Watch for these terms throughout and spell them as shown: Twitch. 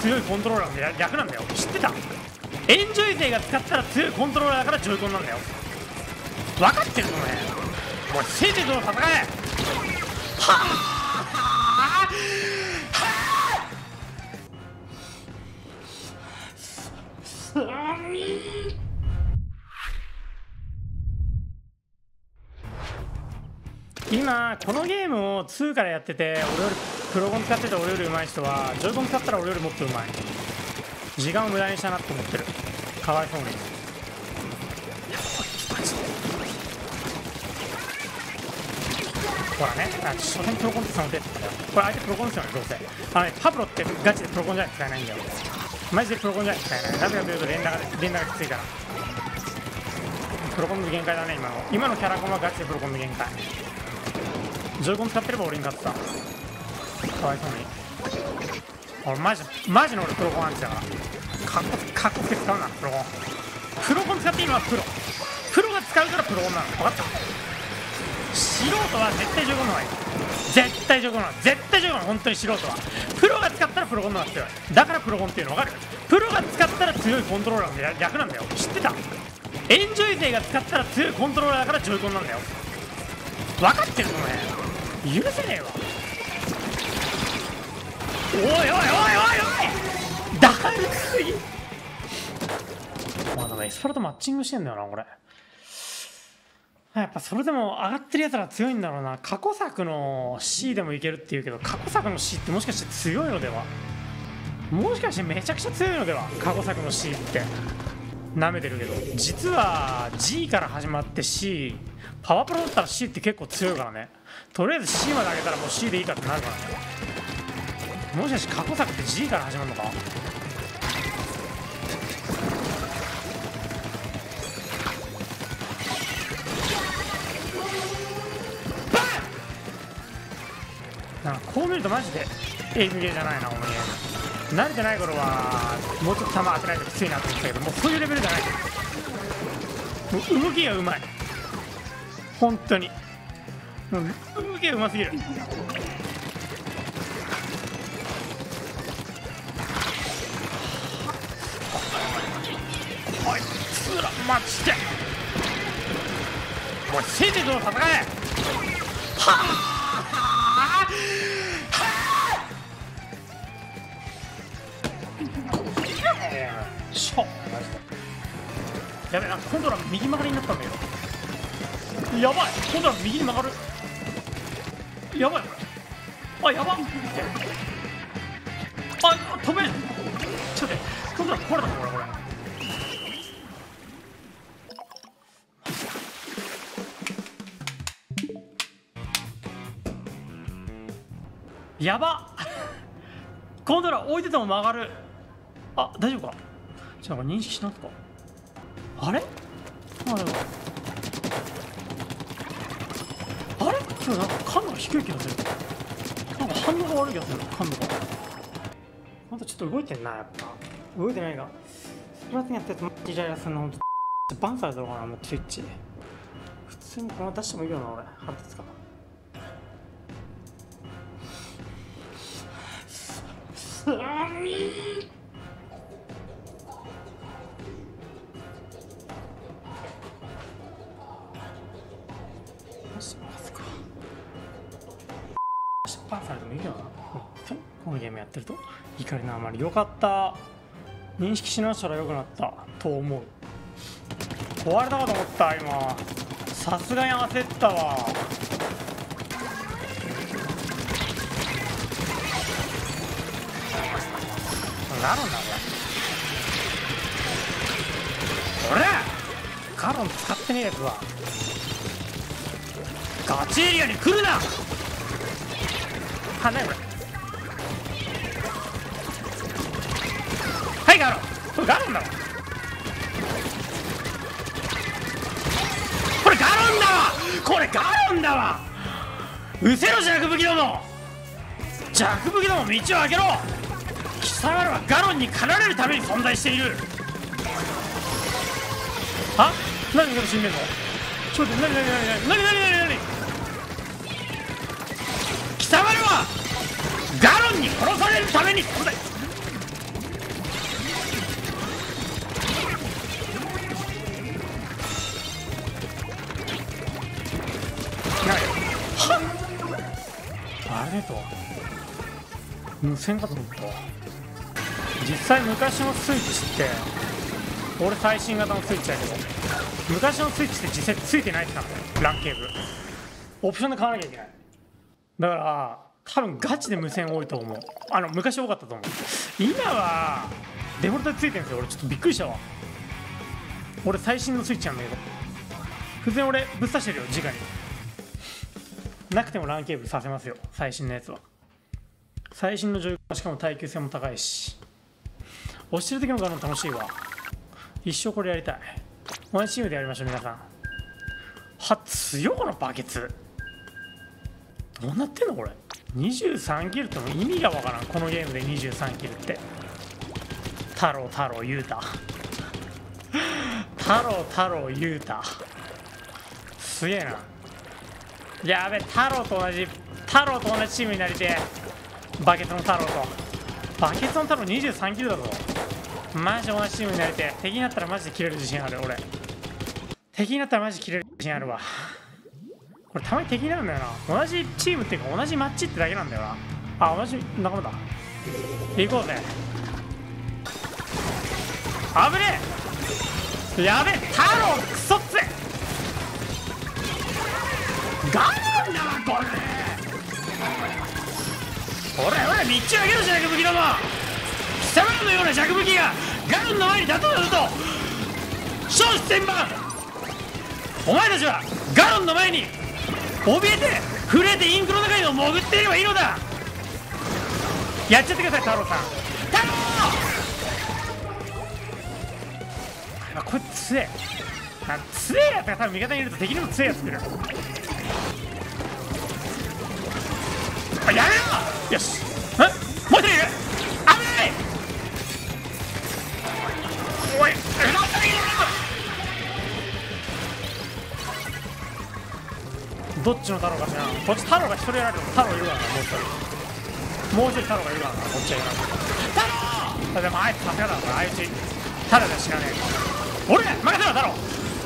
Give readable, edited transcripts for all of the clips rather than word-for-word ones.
強いコントローラーが逆なんだよ。知ってた？エンジョイ勢が使ったら強いコントローラーだからジョイコンなんだよ。分かってるのね。お前聖人との戦い。はあはあ今このゲームを2からやってて、俺よりプロコン使ってて俺より上手い人はジョイコン使ったら俺よりもっと上手い。時間を無駄にしたなって思ってる。かわいそうに。ほらね、所詮プロコンって3の手って言ったんだよ。これ相手プロコンですよね、どうせ。パブロってガチでプロコンじゃ使えないんだよ。マジでプロコンじゃ使えない。ラブラブ言うと連打がきついから。プロコンの限界だね、今のキャラコンはガチでプロコンの限界。ジョイコン使ってれば俺に勝ってた。かわいそうに。俺マジの俺プロコンアンチだから。かっこつけ使うな。プロコン使っていいのはプロが使うからプロコンなの。分かった？素人は絶対ジョイコンの方がいい。絶対ジョイコンの方がいい。本当に素人はプロが使ったらプロコンの方が強い。だからプロコンっていうの分かる？プロが使ったら強いコントローラーの逆なんだよ。知ってた？エンジョイ勢が使ったら強いコントローラーだからジョイコンなんだよ。分かってるのね。許せねえわ。おいおいおいおいおい、だるすぎ。まあなんかエスパルとマッチングしてんだよなこれ。やっぱそれでも上がってるやつら強いんだろうな。過去作の C でもいけるっていうけど、過去作の C ってもしかして強いのでは？もしかしてめちゃくちゃ強いのでは？過去作の C ってなめてるけど、実は G から始まって C、 パワプロだったら C って結構強いからね。とりあえず C まで上げたらもう C でいいかってなるから。もしかして過去作って G から始まるのか。バン！なんかこう見るとマジでエイムゲーじゃないな。お前慣れてない頃はもうちょっと球当てないときついなと思ってたけど、もうそういうレベルじゃない。もう動きがうまい。本当に動きがうますぎる。こいつらマジで。お前聖人との戦い。はあしょ、やべえな。今度は右曲がりになったんだよ。やばい、今度は右に曲がる。やばい、あ、やばっ、あ、飛べる。ちょっと待って、今度はこれだぞ、これ。やばっ今度は置いてても曲がる。あ、大丈夫か。じゃあ認識しなくか。あれ？あれ？あれ？今日なんか感度が低い気がする。なんか反応が悪い気がする。感度が。ほんとちょっと動いてんな、やっぱ。動いてないが。スプラッツにやったやつマジイライラするな、ほんと。バンされたのかな、もうツイッチ。普通にこの出してもいいよな、俺。腹立つかな。パンされてもいいよな。このゲームやってると怒りのあまり。よかった、認識し直したらよくなったと思う。壊れたかと思った今。さすがに焦ったわ。なるんだこれ。カロン使ってねえやつはガチエリアに来るな。はないこれ。はいガロン、これガロンだわ。これガロンだわ。うせろ弱武器ども。弱武器ども道を開けろ。貴様らはガロンに狩られるために存在している。あ、何でこれ死んでんの。ちょっと何貴様らはガロンに殺されるために。せんかと思った。実際昔のスイッチって俺最新型のスイッチだけど、昔のスイッチって実際ついてないって言ったのよ、ランケーブオプションで買わなきゃいけない。だから多分ガチで無線多いと思う。昔多かったと思う。今はデフォルトでついてるんですよ。俺ちょっとびっくりしたわ。俺最新のスイッチなんだけど、普通に俺ぶっ刺してるよ直に。なくてもLANケーブルさせますよ、最新のやつは。最新のジョイコン、しかも耐久性も高いし、押してる時のガンも楽しいわ。一生これやりたい。ワンチームでやりましょう皆さん。はっ、強いこのバケツ。どうなってんのこれ。23キルっても意味がわからん、このゲームで23キルって。太郎太郎雄太、太郎太郎雄太、すげえな。やべ、太郎と同じチームになりて。バケツの太郎とバケツの太郎23キルだぞ。マジ同じチームになりて。敵になったらマジで切れる自信ある俺。敵になったらマジで切れる自信あるわ。これたまに敵になるんだよな。同じチームっていうか同じマッチってだけなんだよな。あ、同じ仲間だ。行こうぜ。危ねえ、やべえ、太郎クソっつえ。ガルなんだなこれ。ほら道を開けろじゃなく武器ども。貴様のような弱武器がガルンの前に立とうと少子千万。お前たちはガルンの前に怯えて震えてインクの中にも潜っていればいいのだ。やっちゃってください太郎さん。太郎、これ強え。強えやつが多分味方にいると敵にも強えやつ来る。あ、やめろ。よし、もう一人いる。危ない。おい、どっちの太郎かしら。こっち太郎が一人やられる。太郎いるからな、もう一人太郎がいるからな。こっちはいらない。太郎でもあいつさすがだから、あいつ太郎が知らねえ。俺が負けたろ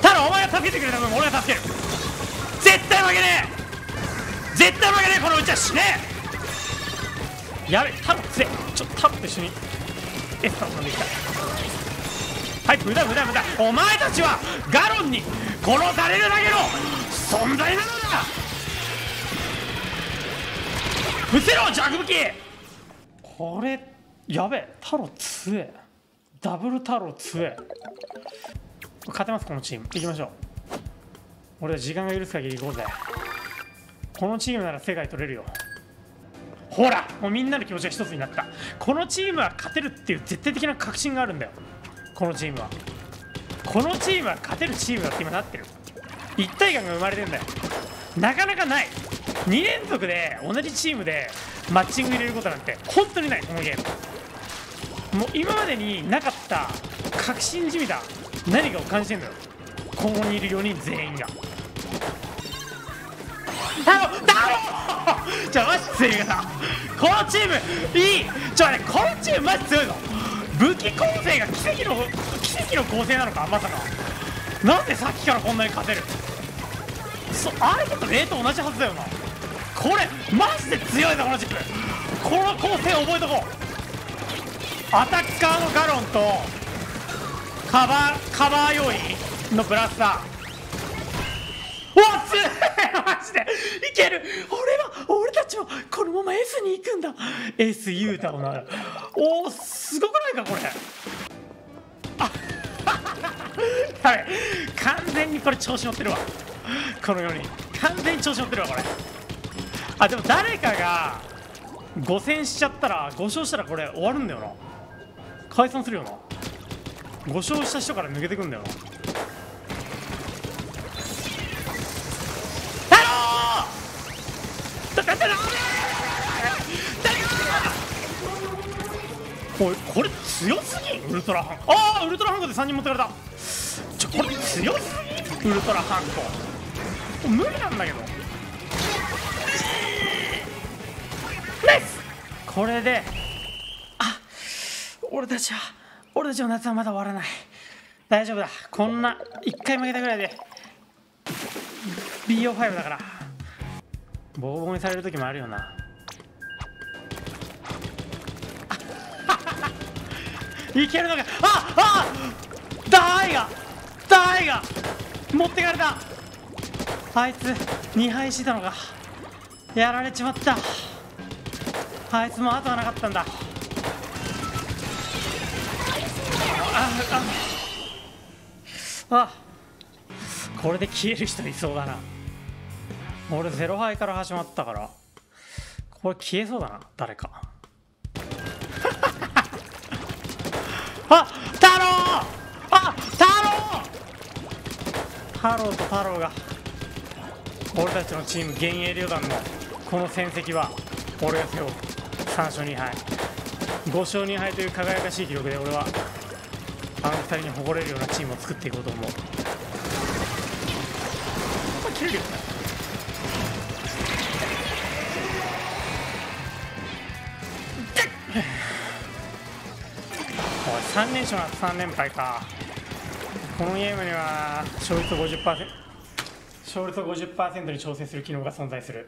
太郎、お前が助けてくれた分俺が助ける。絶対負けねえ、絶対負けねえ、このうちは死ねえ。やべ、太郎強え。ちょっと太郎と一緒にエスタを飛んできた。はい、無駄。お前たちはガロンに殺されるだけの存在なのだ。伏せろ弱武器。これやべえ、太郎強え。ダブル太郎強え。勝てますこのチーム。行きましょう。俺は時間が許す限り行こうぜ。このチームなら世界取れるよ。ほら、もうみんなの気持ちが一つになった。このチームは勝てるっていう絶対的な確信があるんだよ。このチームは勝てるチームだって今なってる。一体感が生まれてんだよ。なかなかない。2連続で同じチームでマッチング入れることなんて本当にない。このゲームもう今までになかった確信じみた何かを感じてるんだよ、ここにいる4人全員が。太郎じゃあマジ強いなこのチーム。いい、ちょっとね、このチームマジ強いの。武器構成が奇跡の構成なのか。まさかなんでさっきからこんなに勝てる。あれと例と同じはずだよな。これマジで強いぞこのチーム。この構成覚えとこう。アタッカーのガロンとカバー用意のブラスター。おっつーマジでいける。俺たちはこのまま S に行くんだ。 S ユータをなる。おお、すごくないかこれ。あはい、完全にこれ調子乗ってるわ。このように完全に調子乗ってるわこれ。あ、でも誰かが5戦しちゃったら、5勝したらこれ終わるんだよな。解散するよな。5勝した人から抜けてくんだよな。おい、これ強すぎん。ウルトラハンコ。ああ、ウルトラハンコで3人持ってかれた。これ強すぎんウルトラハンコ。無理なんだけど。ナイス。これで俺たちの夏はまだ終わらない。大丈夫だ。こんな1回負けたぐらいで BO5 だから。ボコボコにされる時もあるよな。いけるのか。ああ、ダーイが持ってかれた。あいつ2敗してたのか。やられちまった。あいつも後はなかったんだ。あ、これで消える人いそうだな。俺0敗から始まったからこれ消えそうだな、誰か。あ、太郎、あ、太郎と太郎が俺たちのチーム幻影旅団のこの戦績は俺が背負う。3勝2敗5勝2敗という輝かしい記録で俺はあの2人に誇れるようなチームを作っていこうと思う。やっぱ切れるよね。3連勝な3連敗か。このゲームには勝率を 50% に調整する機能が存在する。